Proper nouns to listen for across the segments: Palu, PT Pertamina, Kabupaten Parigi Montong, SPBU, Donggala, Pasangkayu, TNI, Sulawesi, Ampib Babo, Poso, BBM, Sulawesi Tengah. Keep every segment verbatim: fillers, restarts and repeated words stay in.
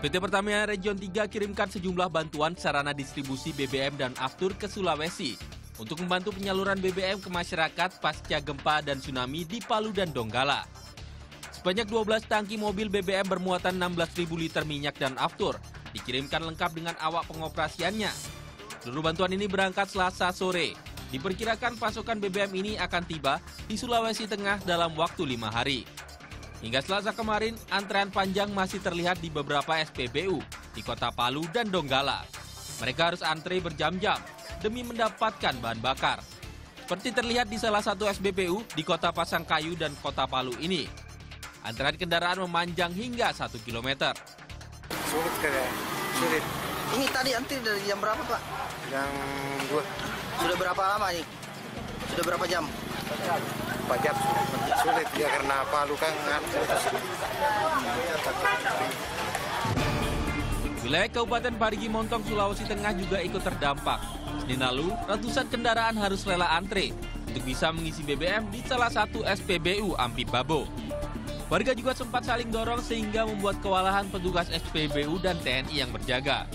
P T Pertamina Region tiga kirimkan sejumlah bantuan sarana distribusi B B M dan aftur ke Sulawesi untuk membantu penyaluran B B M ke masyarakat pasca gempa dan tsunami di Palu dan Donggala. Sebanyak dua belas tangki mobil B B M bermuatan enam belas ribu liter minyak dan aftur dikirimkan lengkap dengan awak pengoperasiannya. Seluruh bantuan ini berangkat Selasa sore. Diperkirakan pasokan B B M ini akan tiba di Sulawesi Tengah dalam waktu lima hari. Hingga Selasa kemarin, antrean panjang masih terlihat di beberapa S P B U di kota Palu dan Donggala. Mereka harus antre berjam-jam demi mendapatkan bahan bakar. Seperti terlihat di salah satu S B B U di kota Pasangkayu dan kota Palu ini. Antrean kendaraan memanjang hingga satu kilometer. Sulit sekali, sulit. Ini tadi antri dari jam berapa, Pak? Jam dua. Sudah berapa lama ini? Sudah berapa jam? Pajak sulit ya karena Palu kan wilayah Kabupaten Parigi Montong, Sulawesi Tengah juga ikut terdampak. Senin lalu, ratusan kendaraan harus rela antre untuk bisa mengisi B B M di salah satu S P B U Ampib Babo. Warga juga sempat saling dorong sehingga membuat kewalahan petugas S P B U dan T N I yang berjaga.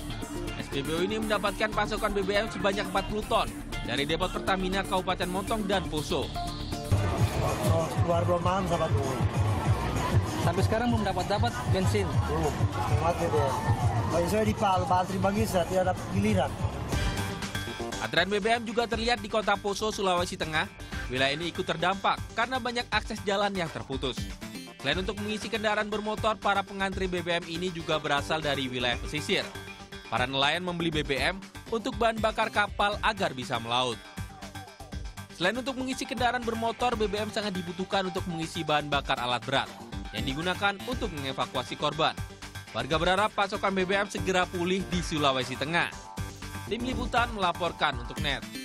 S P B U ini mendapatkan pasokan B B M sebanyak empat puluh ton dari depot Pertamina Kabupaten Montong dan Poso. Keluar belum malam sahabat. Sampai sekarang belum dapat-dapat bensin. Belum. Bagi saya di Palu, antri bagi saya tidak dapat giliran. Antrean B B M juga terlihat di kota Poso, Sulawesi Tengah. Wilayah ini ikut terdampak karena banyak akses jalan yang terputus. Selain untuk mengisi kendaraan bermotor, para pengantri B B M ini juga berasal dari wilayah pesisir. Para nelayan membeli B B M untuk bahan bakar kapal agar bisa melaut. Selain untuk mengisi kendaraan bermotor, B B M sangat dibutuhkan untuk mengisi bahan bakar alat berat yang digunakan untuk mengevakuasi korban. Warga berharap pasokan B B M segera pulih di Sulawesi Tengah. Tim Liputan melaporkan untuk N E T.